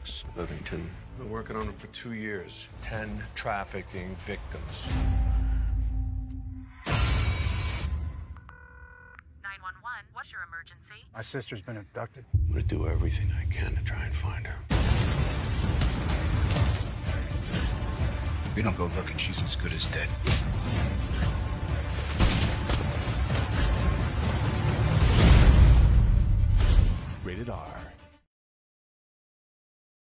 Axe Livington. Been working on him for 2 years. 10 trafficking victims. 911, what's your emergency? My sister's been abducted. I'm gonna do everything I can to try and find her. If we don't go looking, she's as good as dead. Rated R.